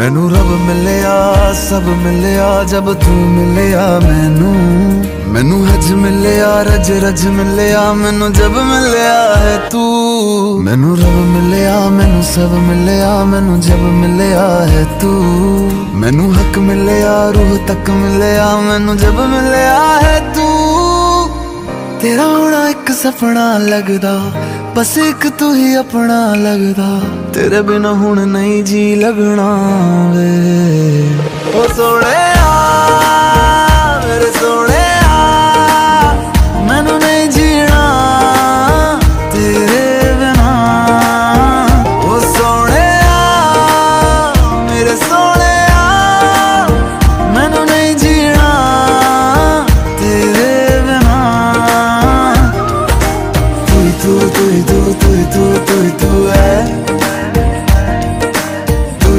मैनू रब मिलया सब मिलया जब तू मिलया मैनू, मैनू हज मिलया रज रज मिलया मैनू जब मिलया है तू। मैनू रब मिलया मैनू सब मिलया मैनू जब मिलया है तू, मैनू हक मिलया रूह तक मिलया मैनू जब मिलया है तू। तेरा होना एक सपना लगदा, बस एक तू ही अपना लगदा, तेरे बिना हुण नहीं जी लगना वे। ओ सोने आ मेरे सोने आ, मैनू नहीं जीना तेरे बिना। ओ सोने आ मेरे सोने आ, मैनू नहीं जीना तेरे बिना। तू ही तू, तू ही तू, तू ही तू, तू ही तू है। To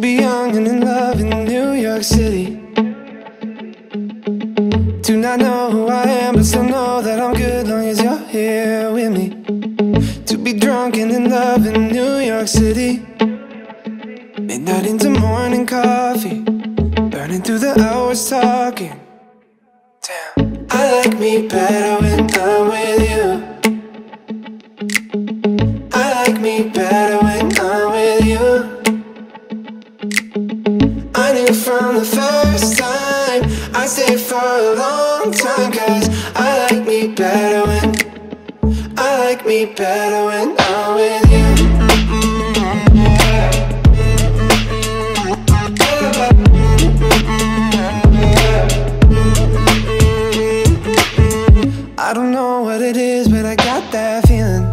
be young and in love in New York City, to not know who I am but still know that I'm good long as you're here with me. To be drunk and in love in New York City, midnight into morning coffee, burning through the hours talking. Damn, I like me better when I'm with you. I like me better when I'm with you. I knew from the first time I stayed for a long time, 'cause I like me better when, I like me better when I'm with you. I don't know what it is, but I got that feeling.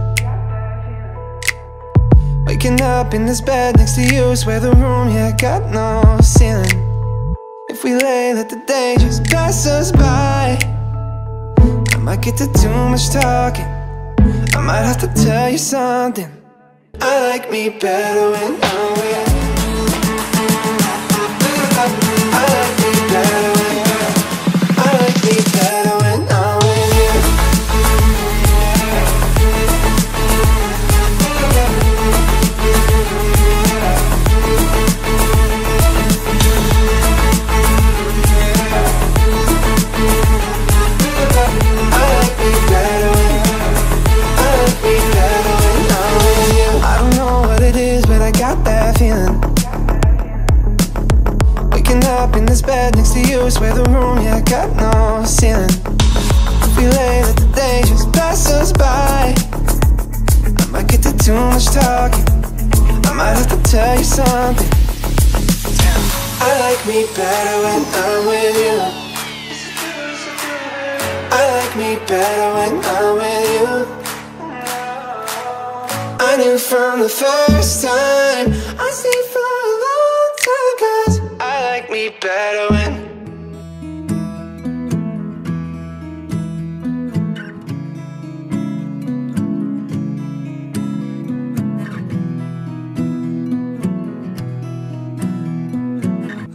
Waking up in this bed next to you, swear the room, yeah, got no ceiling. If we lay, let the day just pass us by. I might get to too much talking, I might have to tell you something. I like me better when I'm with you. I like me better when I'm with you. I like me better when I'm with you. Up in this bed next to you, swear the room, yeah, got no ceiling. If we lay, let the day just pass us by. I might get to too much talking, I might have to tell you something. I like me better when I'm with you. I like me better when I'm with you. I knew from the first time I stayed for a long time, 'cause I like me better when.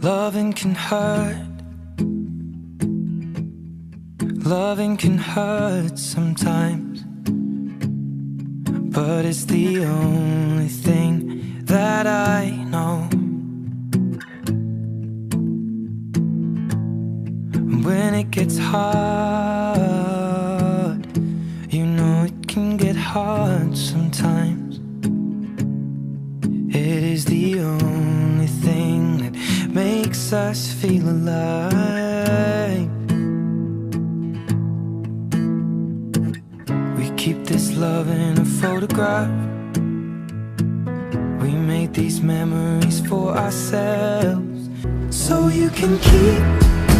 Loving can hurt, loving can hurt sometimes, but it's the only thing that I know. When it gets hard, you know it can get hard sometimes. It is the only thing that makes us feel alive. We keep this love in a photograph, we made these memories for ourselves, so you can keep